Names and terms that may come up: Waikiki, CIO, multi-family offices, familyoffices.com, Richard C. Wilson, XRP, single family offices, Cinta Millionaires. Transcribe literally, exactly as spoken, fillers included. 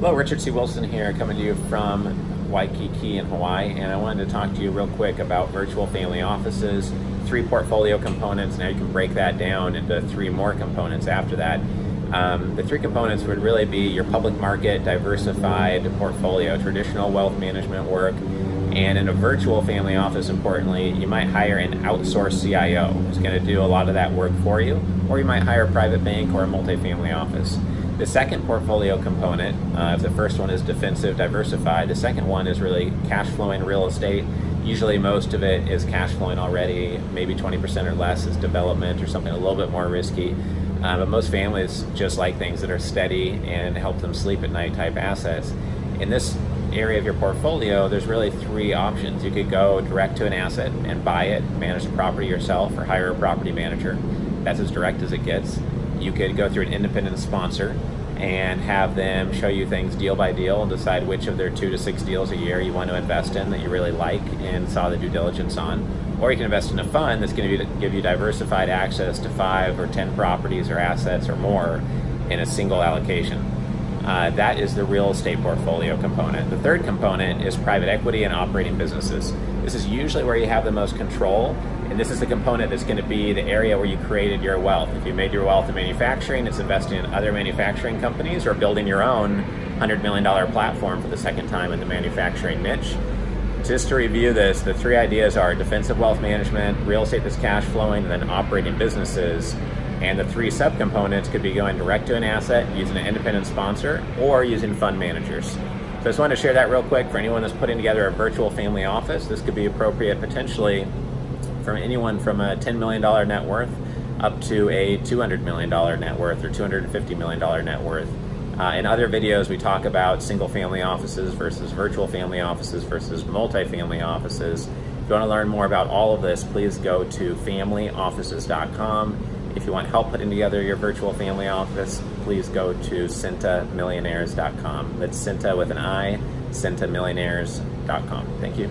Hello, Richard C. Wilson here, coming to you from Waikiki in Hawaii, and I wanted to talk to you real quick about virtual family offices, three portfolio components. Now you can break that down into three more components after that. Um, the three components would really be your public market, diversified portfolio, traditional wealth management work, and in a virtual family office, importantly, you might hire an outsourced C I O who's going to do a lot of that work for you, or you might hire a private bank or a multifamily office. The second portfolio component, uh, if the first one is defensive, diversified, the second one is really cash flowing real estate. Usually most of it is cash flowing already, maybe twenty percent or less is development or something a little bit more risky. Uh, but most families just like things that are steady and help them sleep at night type assets. In this area of your portfolio, there's really three options. You could go direct to an asset and buy it, manage the property yourself, or hire a property manager. That's as direct as it gets. You could go through an independent sponsor and have them show you things deal by deal and decide which of their two to six deals a year you want to invest in that you really like and saw the due diligence on. Or you can invest in a fund that's going to give you diversified access to five or ten properties or assets or more in a single allocation. Uh, that is the real estate portfolio component. The third component is private equity and operating businesses. This is usually where you have the most control, and this is the component that's going to be the area where you created your wealth. If you made your wealth in manufacturing, it's investing in other manufacturing companies or building your own one hundred million dollar platform for the second time in the manufacturing niche. Just to review this, the three ideas are defensive wealth management, real estate that's cash flowing, and then operating businesses. And the three subcomponents could be going direct to an asset, using an independent sponsor, or using fund managers. So I just wanted to share that real quick for anyone that's putting together a virtual family office. This could be appropriate potentially from anyone from a ten million dollar net worth up to a two hundred million dollar net worth or two hundred fifty million dollar net worth. Uh, in other videos, we talk about single family offices versus virtual family offices versus multifamily offices. If you want to learn more about all of this, please go to family offices dot com. If you want help putting together your virtual family office, please go to Cinta Millionaires dot com. That's Cinta with an I, Cinta Millionaires dot com. Thank you.